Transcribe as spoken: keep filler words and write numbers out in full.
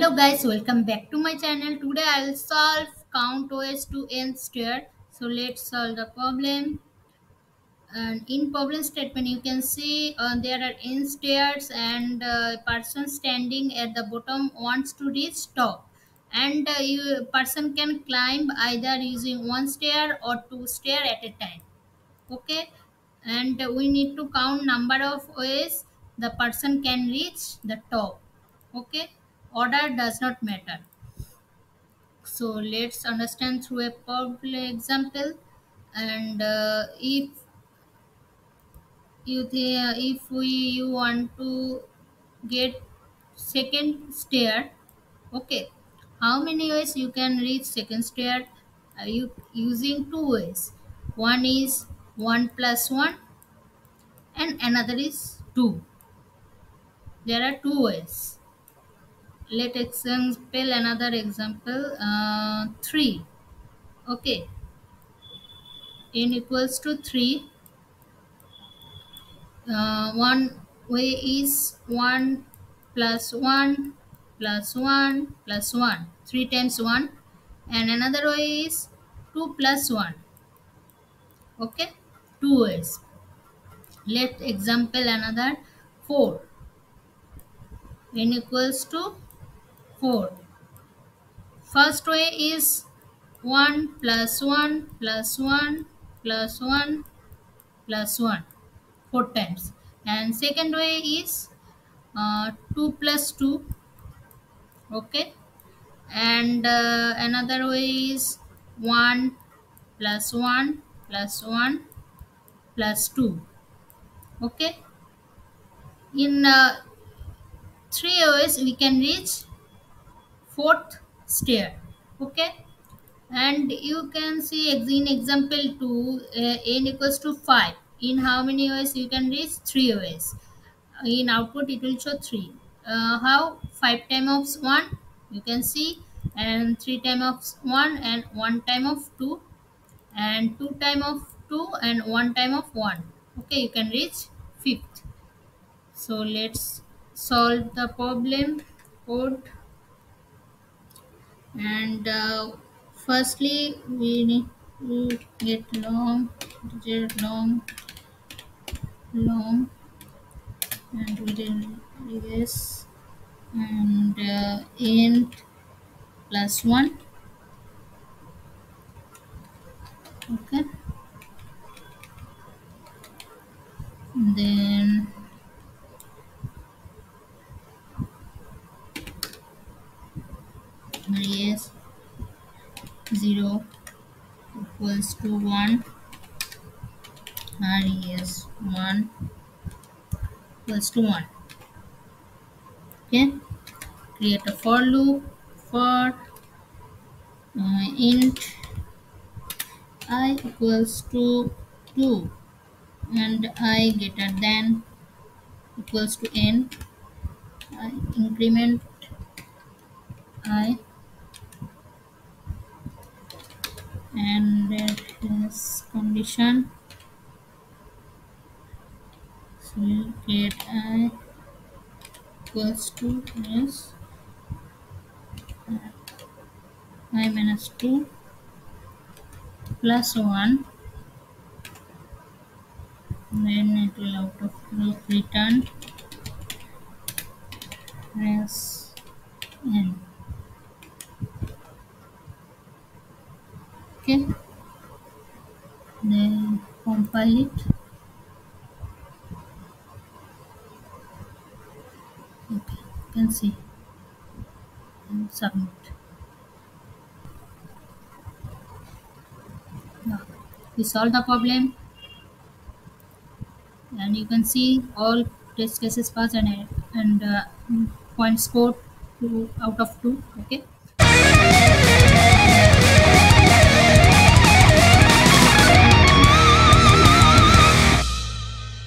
Hello guys, welcome back to my channel. Today I will solve count O S to n squared. So let's solve the problem. And in problem statement you can see uh, there are n stairs and uh, person standing at the bottom wants to reach top, and uh, you person can climb either using one stair or two stair at a time. Okay, and uh, we need to count number of ways the person can reach the top. Okay, order does not matter. So let's understand through a problem example. And uh, if you uh, if we you want to get second stair, okay, how many ways you can reach second stair? Are you using two ways? One is one plus one and another is two. There are two ways. Let example another example, uh, three. Okay, n equals to three. Uh, one way is one plus one plus one plus one, three times one, and another way is two plus one. Okay, two ways. Let example another, four. N equals to four. First way is one plus one plus one plus one plus one, four times, and second way is uh, two plus two. Okay, and uh, another way is one plus one plus one plus two. Okay, in uh, three ways we can reach fourth stair. Okay, and you can see in example two, uh, n equals to five. In how many ways you can reach? Three ways. In output it will show three. Uh, how? Five times of one, you can see, and three times of one, and one time of two, and two time of two, and one time of one. Okay, you can reach fifth. So let's solve the problem code. And uh, firstly we need to get long digit long long and we did this, and uh, n plus one. Okay, and then yes, zero equals to one, and yes, one equals to one. Okay, create a for loop for uh, int I equals to two and I greater than equals to n. I increment I, and that is condition. So we'll create I equals to yes, I minus two plus one, then it will out of loop return yes n. Okay, then compile it. Okay, you can see, and submit. Now we solve the problem, and you can see all test cases passed and and uh, points scored two out of two. Okay.